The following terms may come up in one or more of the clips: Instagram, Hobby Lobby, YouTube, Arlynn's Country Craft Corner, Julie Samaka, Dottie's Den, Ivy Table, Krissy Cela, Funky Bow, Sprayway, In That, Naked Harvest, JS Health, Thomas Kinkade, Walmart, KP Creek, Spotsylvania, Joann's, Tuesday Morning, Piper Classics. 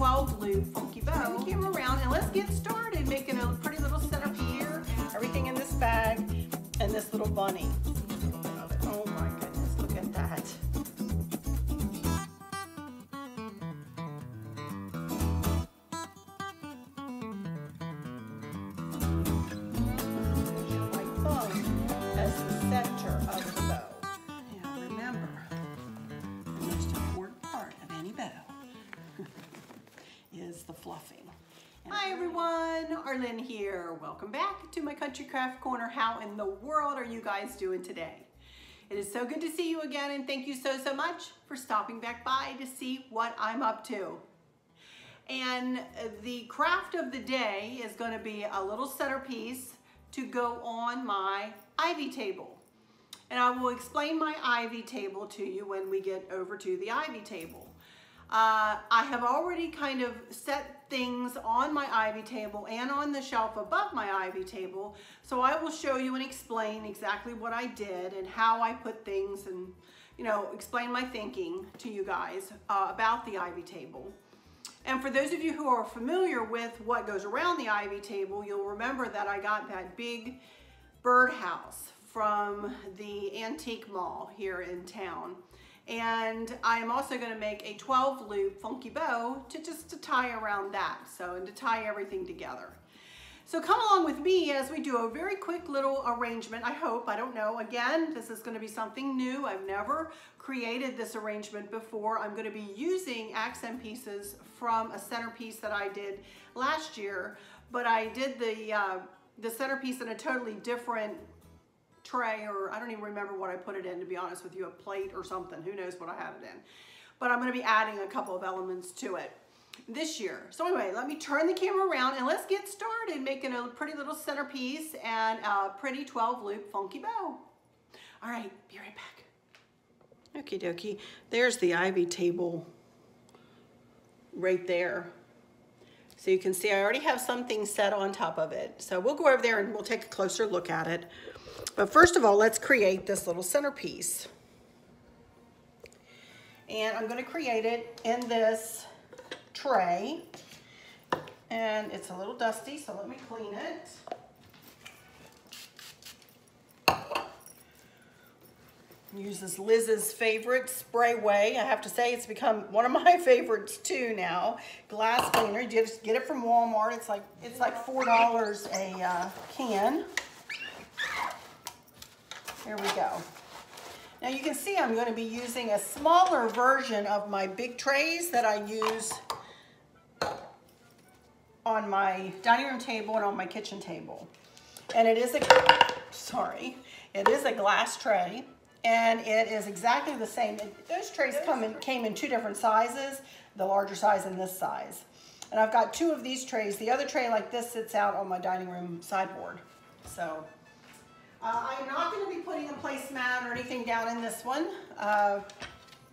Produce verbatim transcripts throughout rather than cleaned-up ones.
twelve blue Funky Bow. Take him around and let's get started making a pretty little setup here. Everything in this bag and this little bunny. Oh my goodness, look at that. Arlynn here. Welcome back to my Country Craft Corner. How in the world are you guys doing today? It is so good to see you again, and thank you so so much for stopping back by to see what I'm up to. And the craft of the day is going to be a little centerpiece to go on my ivy table, and I will explain my ivy table to you when we get over to the ivy table. Uh, I have already kind of set things on my ivy table and on the shelf above my ivy table, so I will show you and explain exactly what I did and how I put things, and you know, explain my thinking to you guys uh, about the ivy table. And for those of you who are familiar with what goes around the ivy table, you'll remember that I got that big birdhouse from the antique mall here in town. And I'm also going to make a twelve loop Funky Bow to just to tie around that, so, and to tie everything together. So come along with me as we do a very quick little arrangement. I hope, I don't know, again, this is going to be something new. I've never created this arrangement before. I'm going to be using accent pieces from a centerpiece that I did last year, but I did the uh, the centerpiece in a totally different tray, or I don't even remember what I put it in, to be honest with you, a plate or something, who knows what I have it in, but I'm going to be adding a couple of elements to it this year. So anyway, let me turn the camera around and let's get started making a pretty little centerpiece and a pretty twelve loop Funky Bow. All right, be right back. Okie dokie, there's the ivy table right there. So you can see I already have something set on top of it, so we'll go over there and we'll take a closer look at it. But first of all, let's create this little centerpiece. And I'm going to create it in this tray. And it's a little dusty, so let me clean it. Uses Liz's favorite Sprayway. I have to say it's become one of my favorites too now. Glass cleaner. You just get it from Walmart. It's like it's like four dollars a uh, can. Here we go. Now you can see I'm going to be using a smaller version of my big trays that I use on my dining room table and on my kitchen table. And it is a, sorry, it is a glass tray, and it is exactly the same. It, those trays come in, came in two different sizes, the larger size and this size. And I've got two of these trays. The other tray like this sits out on my dining room sideboard. So. Uh, I'm not going to be putting a placemat or anything down in this one, uh,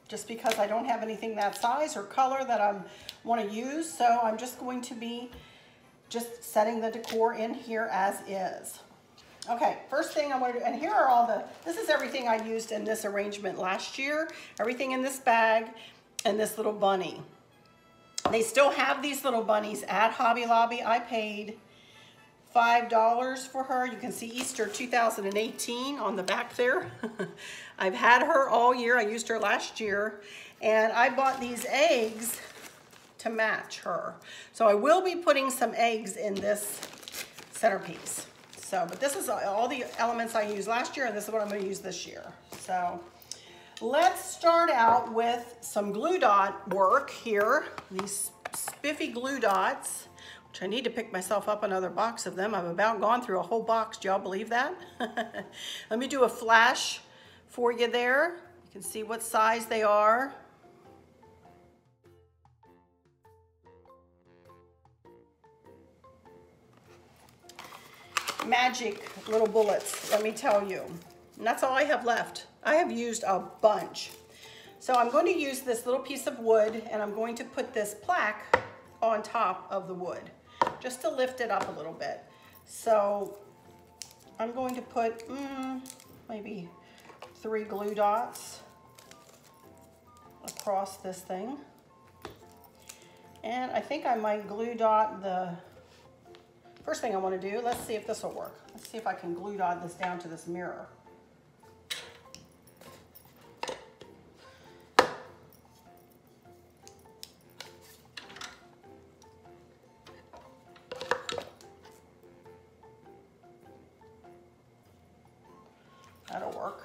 just because I don't have anything that size or color that I want to use. So I'm just going to be just setting the decor in here as is. Okay, first thing I want to do, and here are all the, this is everything I used in this arrangement last year. Everything in this bag and this little bunny. They still have these little bunnies at Hobby Lobby. I paid five dollars for her. You can see Easter two thousand eighteen on the back there. I've had her all year. I used her last year, and I bought these eggs to match her. So I will be putting some eggs in this centerpiece. So, but this is all the elements I used last year, and this is what I'm going to use this year. So let's start out with some glue dot work here. These spiffy glue dots. I need to pick myself up another box of them. I've about gone through a whole box. Do y'all believe that? Let me do a flash for you there. You can see what size they are. Magic little bullets, let me tell you. And that's all I have left. I have used a bunch. So I'm going to use this little piece of wood, and I'm going to put this plaque on top of the wood, just to lift it up a little bit. So I'm going to put mm, maybe three glue dots across this thing. And I think I might glue dot the, first thing I want to do, let's see if this will work. Let's see if I can glue dot this down to this mirror. That'll work.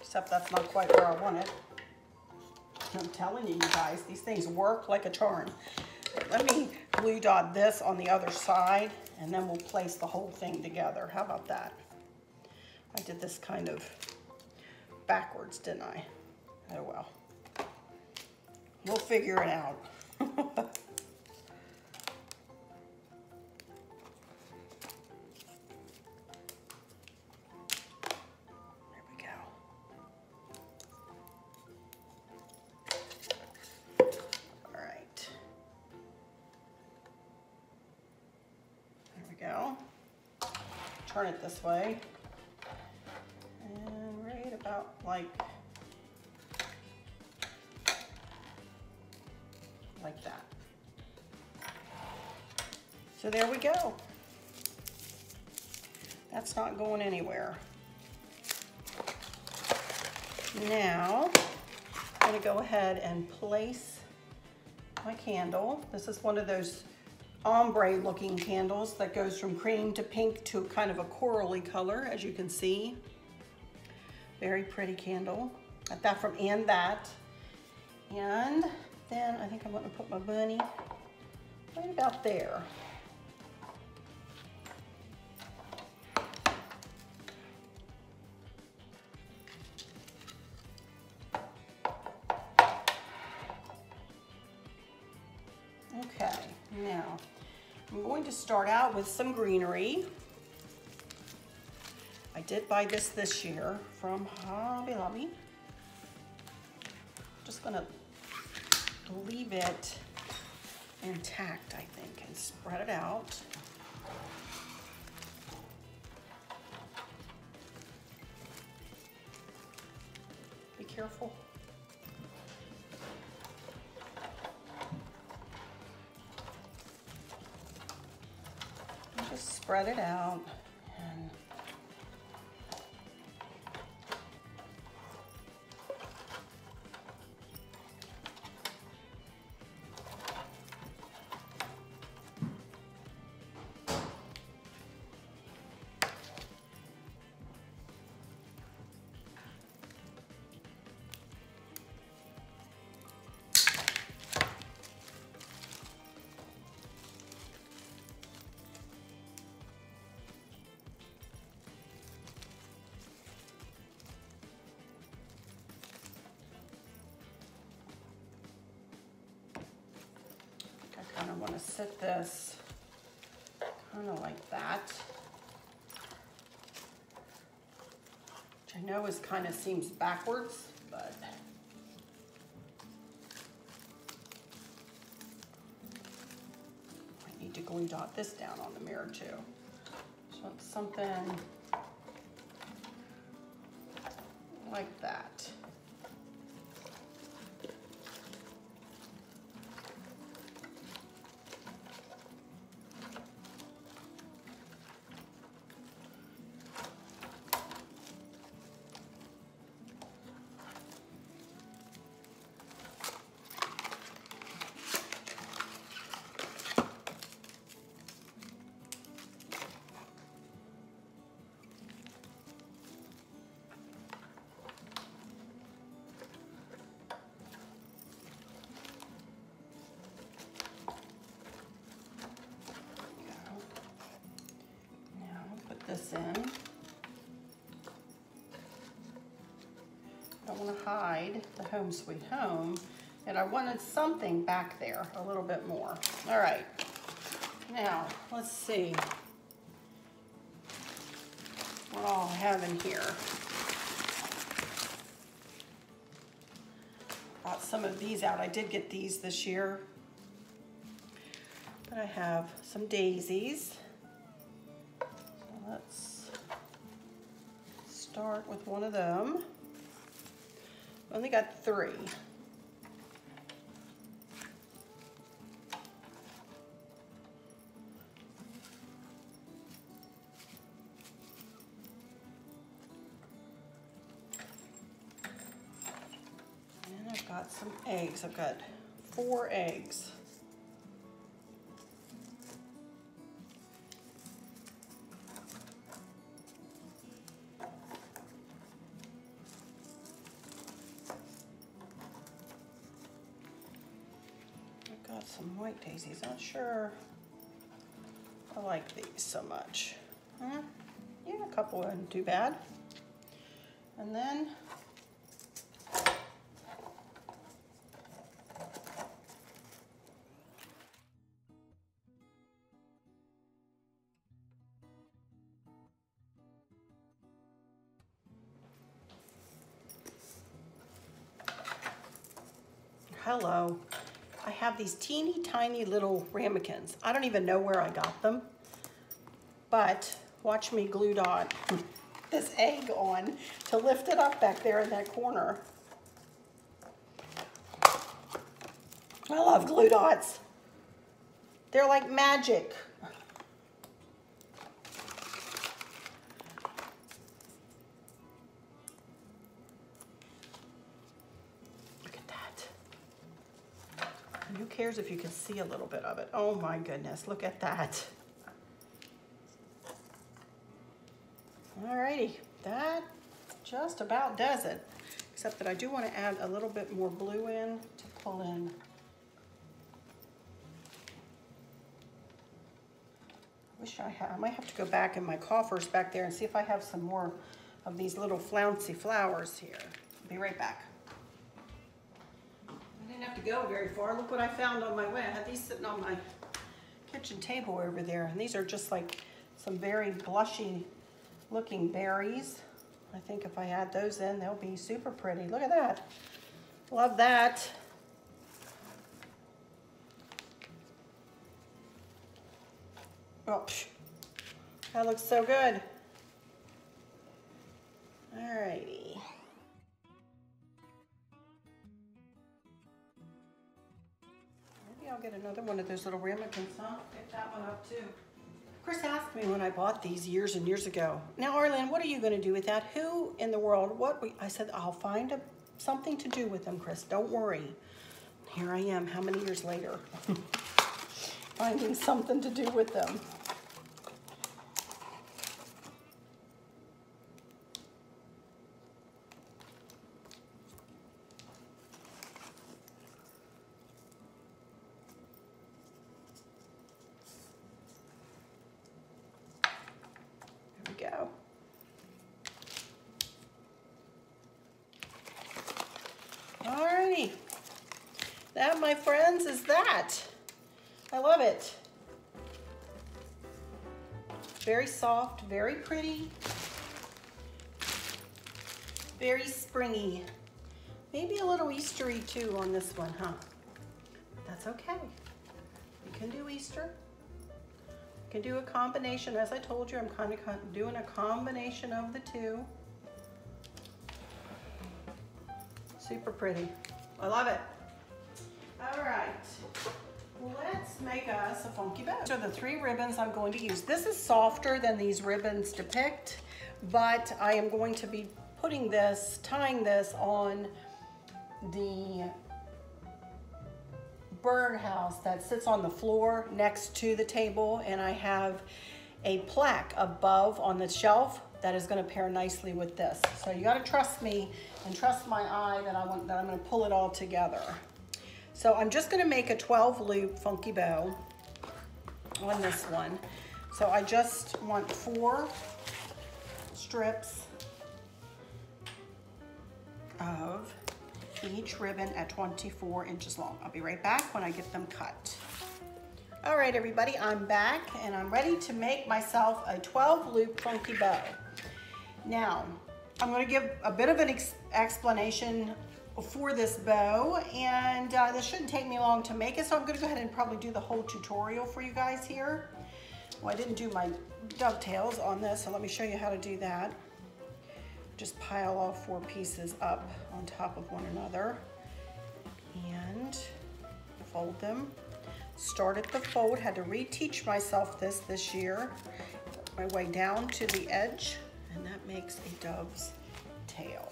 Except that's not quite where I want it. I'm telling you, you guys, these things work like a charm. Let me glue dot this on the other side, and then we'll place the whole thing together. How about that? I did this kind of backwards, didn't I? Oh well. We'll figure it out. There we go. All right. There we go. Turn it this way. And right about like like that. So there we go. That's not going anywhere. Now, I'm gonna go ahead and place my candle. This is one of those ombre looking candles that goes from cream to pink to kind of a corally color, as you can see. Very pretty candle. Got that from In That. And then I think I'm going to put my bunny right about there. Okay, now I'm going to start out with some greenery. I did buy this this year from Hobby Lobby. Just going to leave it intact, I think, and spread it out. Be careful. And just spread it out and I want to sit this kind of like that, which I know is kind of seems backwards, but I need to glue dot this down on the mirror too. So it's something like that. This in. I don't want to hide the home sweet home, and I wanted something back there a little bit more. All right, now let's see what all I have in here. Bought some of these out. I did get these this year, but I have some daisies. Let's start with one of them. I only got three. And I've got some eggs. I've got four eggs. Some white daisies. Not sure I like these so much. Huh? Yeah, a couple wasn't too bad. And then hello. I have these teeny tiny little ramekins. I don't even know where I got them, but watch me glue dot this egg on to lift it up back there in that corner. I love glue dots. They're like magic. Who cares if you can see a little bit of it? Oh my goodness, look at that. Alrighty, that just about does it. Except that I do want to add a little bit more blue in to pull in. Wish I had, I might have to go back in my coffers back there and see if I have some more of these little flouncy flowers here. I'll be right back. Have to go very far. Look what I found on my way. I had these sitting on my kitchen table over there, and these are just like some very blushy looking berries. I think if I add those in, they'll be super pretty. Look at that. Love that. Oh, that looks so good. All righty. I'll get another one of those little ramekins, huh? Pick that one up too. Chris asked me when I bought these years and years ago, now Arlynn, what are you going to do with that? Who in the world? What? We, I said, I'll find a, something to do with them, Chris. Don't worry. Here I am, how many years later, finding something to do with them. Alrighty, that, my friends, is that. I love it. Very soft, very pretty, very springy. Maybe a little Eastery too on this one, huh? That's okay. We can do Easter. Can do a combination. As I told you, I'm kind of doing a combination of the two. Super pretty. I love it. All right, let's make us a funky bow. So the three ribbons I'm going to use. This is softer than these ribbons depict, but I am going to be putting this, tying this on the birdhouse that sits on the floor next to the table, and I have a plaque above on the shelf that is going to pair nicely with this. So you got to trust me and trust my eye that I want that I'm going to pull it all together. So I'm just going to make a twelve loop funky bow on this one. So I just want four strips of each ribbon at twenty-four inches long. I'll be right back when I get them cut. All right, everybody, I'm back and I'm ready to make myself a twelve loop funky bow. Now, I'm gonna give a bit of an ex explanation for this bow, and uh, this shouldn't take me long to make it, so I'm gonna go ahead and probably do the whole tutorial for you guys here. Well, I didn't do my dovetails on this, so let me show you how to do that. just pile all four pieces up on top of one another and fold them. Start at the fold, had to reteach myself this this year. Work my way down to the edge, and that makes a dove's tail.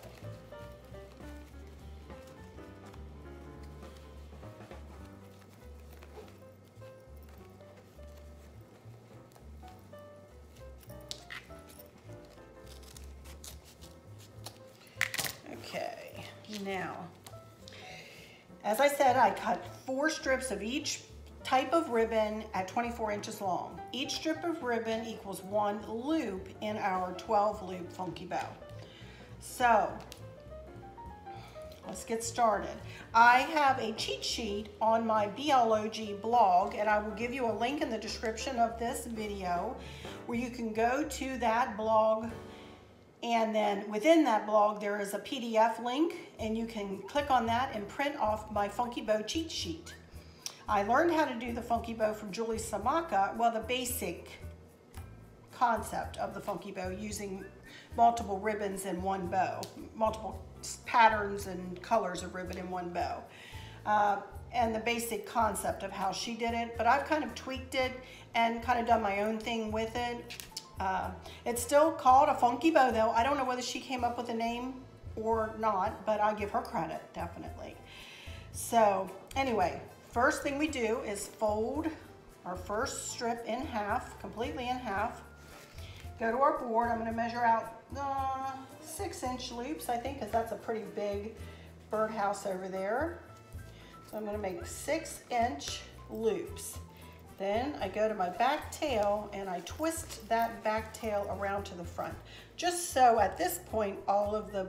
Okay, now, as I said, I cut four strips of each type of ribbon at twenty-four inches long. Each strip of ribbon equals one loop in our twelve loop funky bow. So let's get started. I have a cheat sheet on my B L O G blog, and I will give you a link in the description of this video where you can go to that blog, and then within that blog there is a P D F link, and you can click on that and print off my funky bow cheat sheet. I learned how to do the funky bow from Julie Samaka, well, the basic concept of the funky bow using multiple ribbons in one bow, multiple patterns and colors of ribbon in one bow, uh, and the basic concept of how she did it, but I've kind of tweaked it and kind of done my own thing with it. Uh, it's still called a funky bow, though. I don't know whether she came up with a name or not, but I give her credit, definitely. So anyway, first thing we do is fold our first strip in half, completely in half. Go to our board. I'm going to measure out uh, six inch loops, I think, because that's a pretty big birdhouse over there. So I'm going to make six inch loops. Then I go to my back tail and I twist that back tail around to the front, just so at this point all of the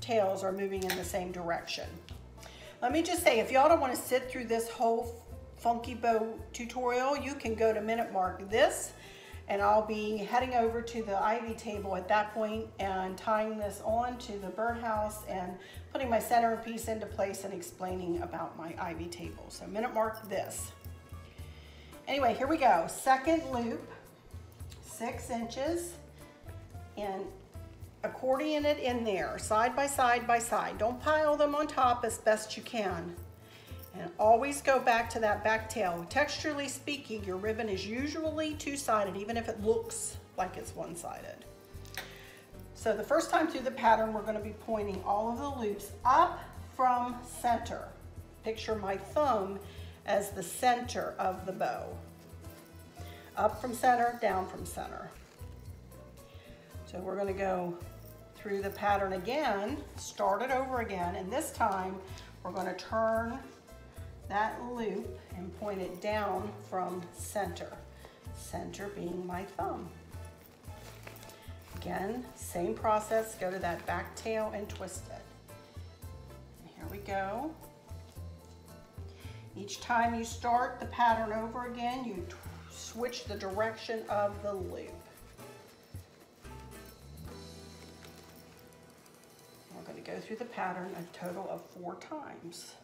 tails are moving in the same direction. Let me just say, if y'all don't want to sit through this whole funky bow tutorial, you can go to minute mark this, and I'll be heading over to the ivy table at that point and tying this on to the birdhouse and putting my centerpiece into place and explaining about my ivy table. So minute mark this. Anyway, here we go. Second loop, six inches, and accordion it in there, side by side by side. Don't pile them on top, as best you can. And always go back to that back tail. Texturally speaking, your ribbon is usually two-sided, even if it looks like it's one-sided. So the first time through the pattern, we're going to be pointing all of the loops up from center. Picture my thumb as the center of the bow. Up from center, down from center. So we're going to go through the pattern again, start it over again, and this time we're going to turn that loop and point it down from center, center being my thumb. Again, same process, go to that back tail and twist it. And here we go. Each time you start the pattern over again, you switch the direction of the loop. Go through the pattern a total of four times.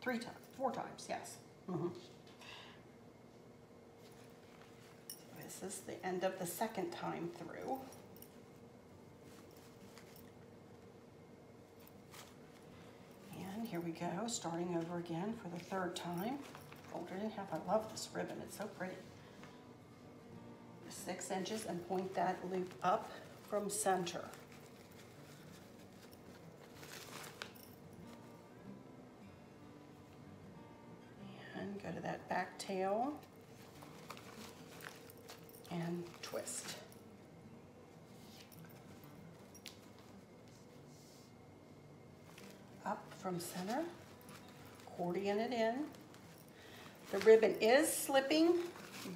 Three times, four times, yes. Mm-hmm. So this is the end of the second time through. And here we go, starting over again for the third time. Fold it in half. I love this ribbon, it's so pretty. Six inches and point that loop up from center. Go to that back tail and twist. Up from center, accordion it in. The ribbon is slipping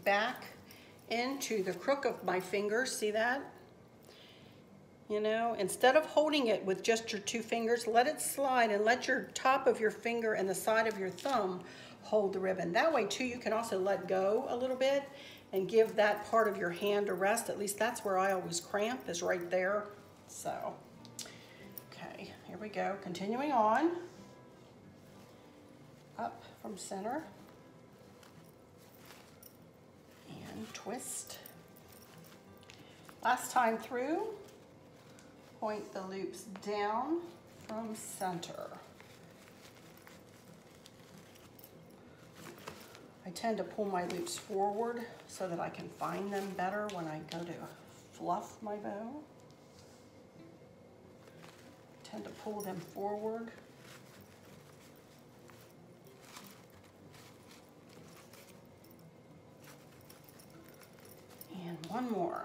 back into the crook of my finger, see that? You know, instead of holding it with just your two fingers, let it slide and let your top of your finger and the side of your thumb hold the ribbon. That way too, you can also let go a little bit and give that part of your hand a rest. At least that's where I always cramp, is right there. So, okay, here we go. Continuing on, up from center and twist. Last time through, point the loops down from center. I tend to pull my loops forward so that I can find them better when I go to fluff my bow. I tend to pull them forward. And one more.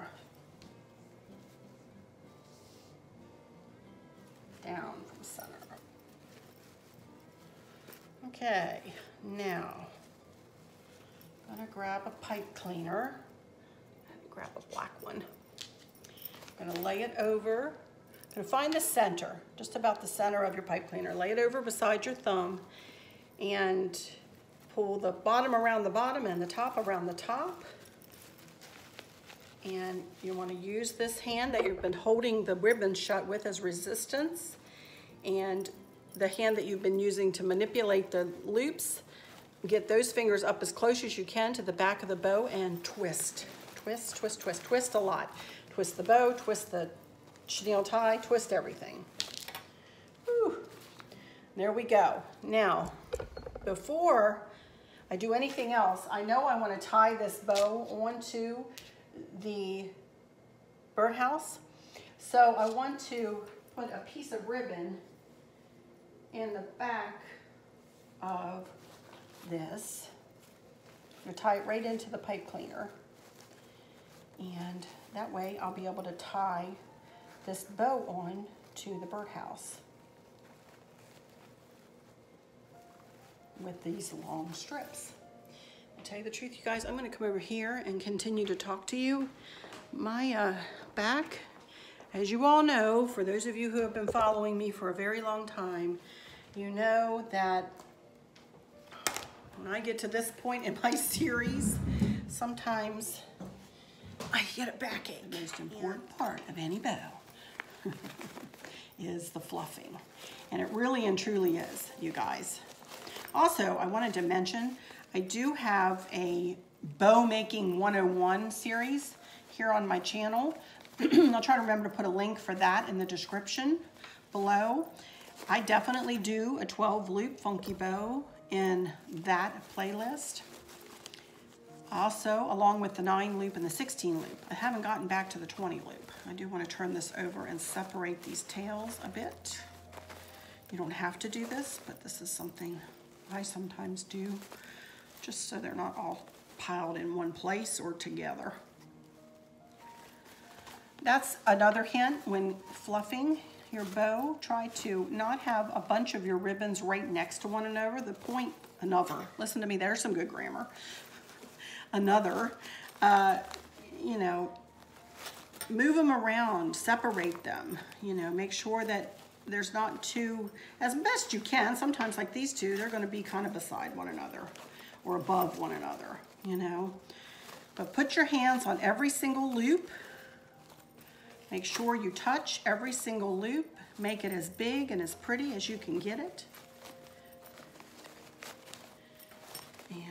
Down from center. Okay, now I'm gonna grab a pipe cleaner. Grab a black one. I'm gonna lay it over. I'm gonna find the center, just about the center of your pipe cleaner. Lay it over beside your thumb and pull the bottom around the bottom and the top around the top. And you want to use this hand that you've been holding the ribbon shut with as resistance, and the hand that you've been using to manipulate the loops. Get those fingers up as close as you can to the back of the bow and twist. Twist, twist, twist, twist a lot. Twist the bow, twist the chenille tie, twist everything. Whew. There we go. Now, before I do anything else, I know I want to tie this bow onto the birdhouse. So I want to put a piece of ribbon in the back of this. I'm gonna tie it right into the pipe cleaner. And that way I'll be able to tie this bow on to the birdhouse with these long strips. I'll tell you the truth, you guys, I'm gonna come over here and continue to talk to you. My uh, back, as you all know, for those of you who have been following me for a very long time, you know that when I get to this point in my series, sometimes I get a backache. The most important yeah. part of any bow is the fluffing. And it really and truly is, you guys. Also, I wanted to mention, I do have a bow making one oh one series here on my channel. I'll try to remember to put a link for that in the description below. I definitely do a twelve loop funky bow in that playlist. Also, along with the nine loop and the sixteen loop. I haven't gotten back to the twenty loop. I do want to turn this over and separate these tails a bit. You don't have to do this, but this is something I sometimes do, just so they're not all piled in one place or together. That's another hint when fluffing your bow. Try to not have a bunch of your ribbons right next to one another. The point, another, listen to me, there's some good grammar. Another, uh, you know, move them around, separate them, you know, make sure that there's not two, as best you can. Sometimes like these two, they're gonna be kind of beside one another, or above one another, you know. But put your hands on every single loop. Make sure you touch every single loop. Make it as big and as pretty as you can get it.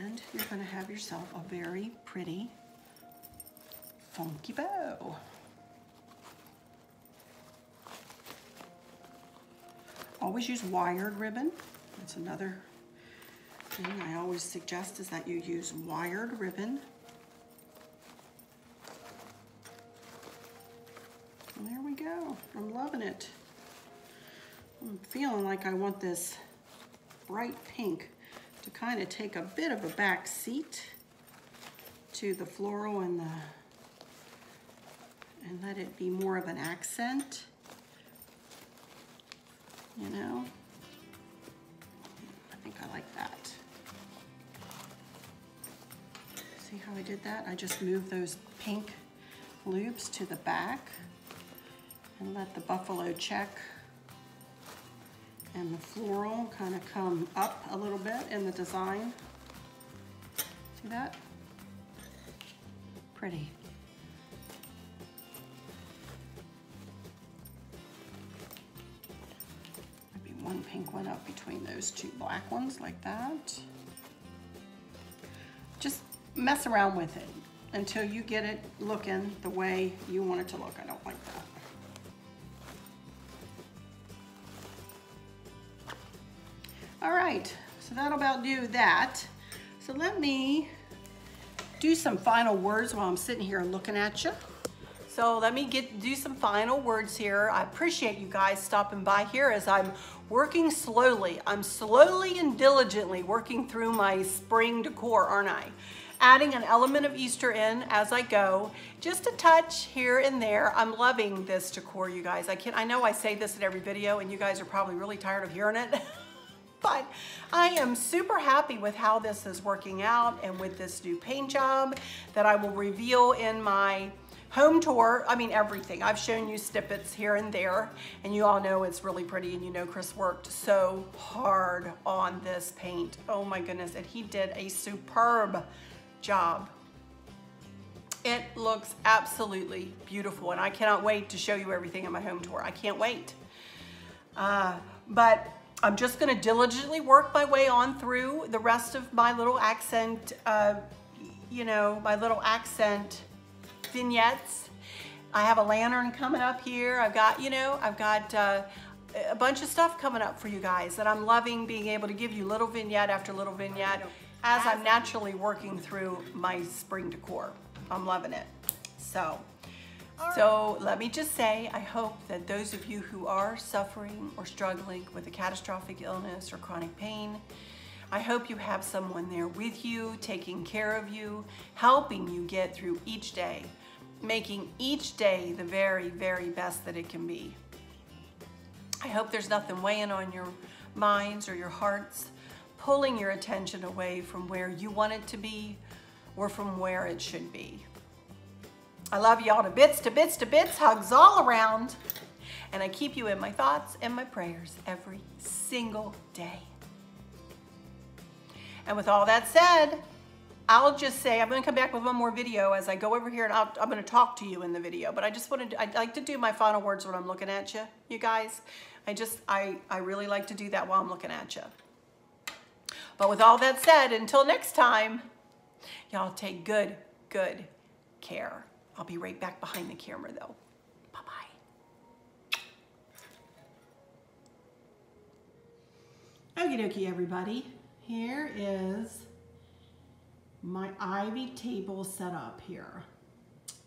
And you're gonna have yourself a very pretty funky bow. Always use wired ribbon. That's another thing I always suggest, is that you use wired ribbon. And there we go. I'm loving it. I'm feeling like I want this bright pink to kind of take a bit of a back seat to the floral and the and let it be more of an accent, you know. I think I like that. See how I did that? I just moved those pink loops to the back and let the buffalo check and the floral kind of come up a little bit in the design. See that? Pretty. Maybe one pink one up between those two black ones like that. Just mess around with it. until you get it looking the way you want it to look. I don't like that. All right, so that'll about do that. So let me do some final words while I'm sitting here looking at you. So let me get do some final words here. I appreciate you guys stopping by here as I'm working slowly. I'm slowly and diligently working through my spring decor, aren't I? Adding an element of Easter in as I go, just a touch here and there. I'm loving this decor, you guys. I can't, I know I say this in every video and you guys are probably really tired of hearing it, but I am super happy with how this is working out and with this new paint job that I will reveal in my home tour. I mean, everything. I've shown you snippets here and there, and you all know it's really pretty, and you know Chris worked so hard on this paint. Oh my goodness, and he did a superb job. It looks absolutely beautiful, and I cannot wait to show you everything in my home tour. I can't wait. Uh, but I'm just gonna diligently work my way on through the rest of my little accent, uh, you know, my little accent vignettes. I have a lantern coming up here. I've got, you know, I've got uh, a bunch of stuff coming up for you guys that I'm loving being able to give you little vignette after little vignette as I'm naturally working through my spring decor. I'm loving it. So, right. So let me just say, I hope that those of you who are suffering or struggling with a catastrophic illness or chronic pain, I hope you have someone there with you, taking care of you, helping you get through each day, making each day the very, very best that it can be. I hope there's nothing weighing on your minds or your hearts, pulling your attention away from where you want it to be or from where it should be. I love y'all to bits, to bits, to bits, hugs all around. And I keep you in my thoughts and my prayers every single day. And with all that said, I'll just say, I'm gonna come back with one more video as I go over here and I'll, I'm gonna talk to you in the video, but I just wanted to, I'd like to do my final words when I'm looking at you, you guys. I just, I, I really like to do that while I'm looking at you. But with all that said, until next time, y'all take good, good care. I'll be right back behind the camera though. Bye-bye. Okie dokie, everybody. Here is my ivy table set up here.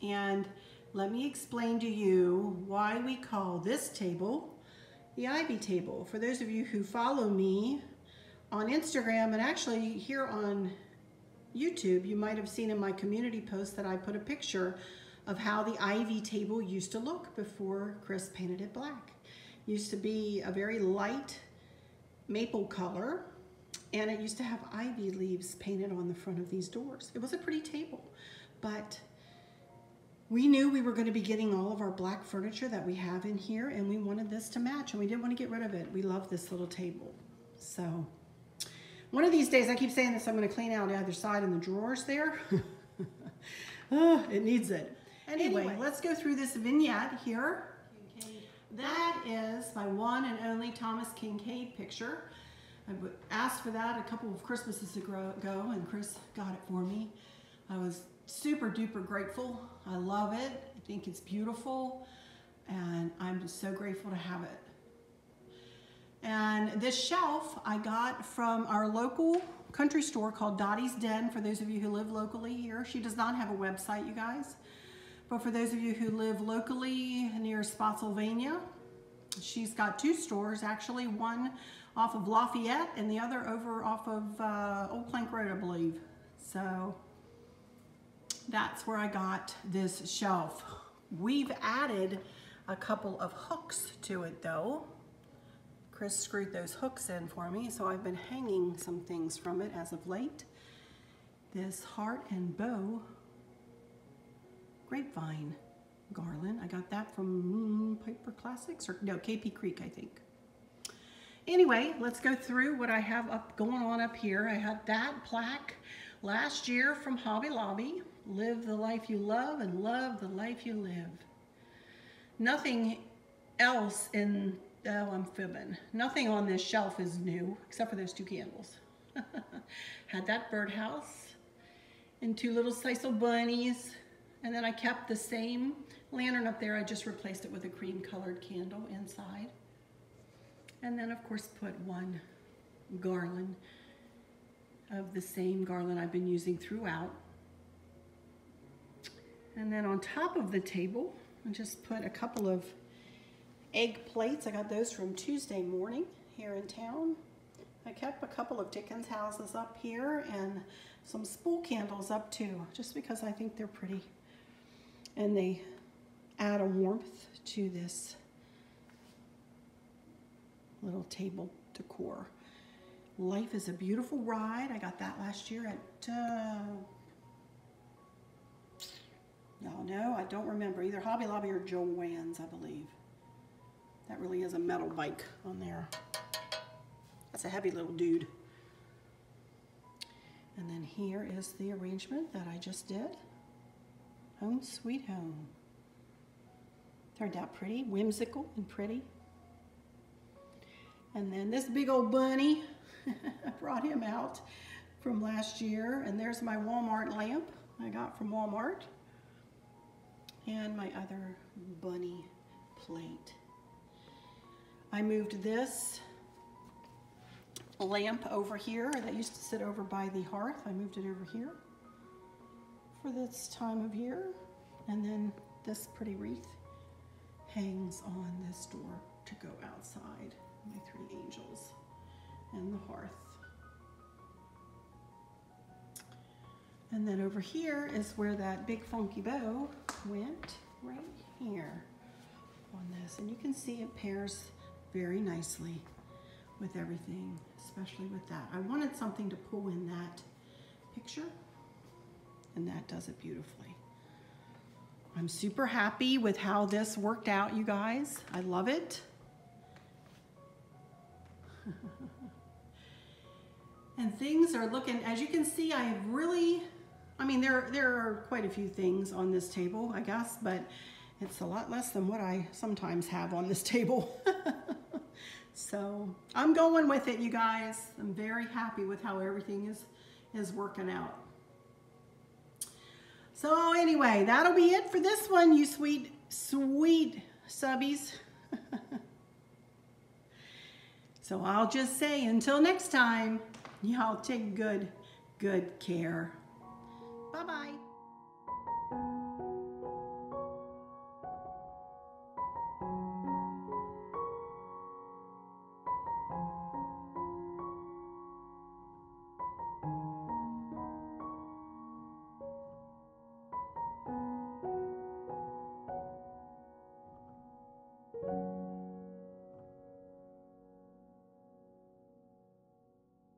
And let me explain to you why we call this table the ivy table. For those of you who follow me on Instagram and actually here on YouTube, you might have seen in my community post that I put a picture of how the ivy table used to look before Chris painted it black. It used to be a very light maple color, and it used to have ivy leaves painted on the front of these doors. It was a pretty table, but we knew we were going to be getting all of our black furniture that we have in here, and we wanted this to match, and we didn't want to get rid of it. We love this little table. So one of these days, I keep saying this, I'm going to clean out the other side in the drawers there. Oh, it needs it. Anyway, anyway, let's go through this vignette here. Kinkade. That is my one and only Thomas Kinkade picture. I asked for that a couple of Christmases ago, and Chris got it for me. I was super duper grateful. I love it. I think it's beautiful, and I'm just so grateful to have it. And this shelf I got from our local country store called Dottie's Den. For those of you who live locally here, she does not have a website, you guys. But for those of you who live locally near Spotsylvania, she's got two stores, actually, one off of Lafayette and the other over off of uh, Old Plank Road, I believe. So that's where I got this shelf. We've added a couple of hooks to it though. Chris screwed those hooks in for me, so I've been hanging some things from it as of late. This heart and bow grapevine garland. I got that from mm, Piper Classics, or no, K P Creek, I think. Anyway, let's go through what I have up going on up here. I had that plaque last year from Hobby Lobby. Live the life you love and love the life you live. Nothing else in, oh, I'm fibbing. Nothing on this shelf is new, except for those two candles. Had that birdhouse. and two little sisal bunnies. And then I kept the same lantern up there. I just replaced it with a cream colored candle inside. And then of course put one garland of the same garland I've been using throughout. And then on top of the table, I just put a couple of egg plates. I got those from Tuesday Morning here in town. I kept a couple of Dickens houses up here and some spool candles up too, just because I think they're pretty. And they add a warmth to this little table decor. Life is a Beautiful Ride. I got that last year at, uh, no, no, I don't remember. Either Hobby Lobby or Joann's, I believe. That really is a metal bike on there. That's a heavy little dude. And then here is the arrangement that I just did. Home Sweet Home. Turned out pretty, whimsical and pretty. And then this big old bunny, I brought him out from last year. And there's my Walmart lamp I got from Walmart. And my other bunny plate. I moved this lamp over here that used to sit over by the hearth. I moved it over here for this time of year. And then this pretty wreath hangs on this door to go outside. My three angels and the hearth. And then over here is where that big funky bow went, right here on this. And you can see it pairs very nicely with everything, especially with that. I wanted something to pull in that picture, and that does it beautifully. I'm super happy with how this worked out, you guys. I love it. And things are looking, as you can see, I have really, I mean, there, there are quite a few things on this table, I guess, but it's a lot less than what I sometimes have on this table. So I'm going with it, you guys. I'm very happy with how everything is, is working out. So anyway, that'll be it for this one, you sweet, sweet subbies. So I'll just say until next time, y'all take good, good care. Bye-bye.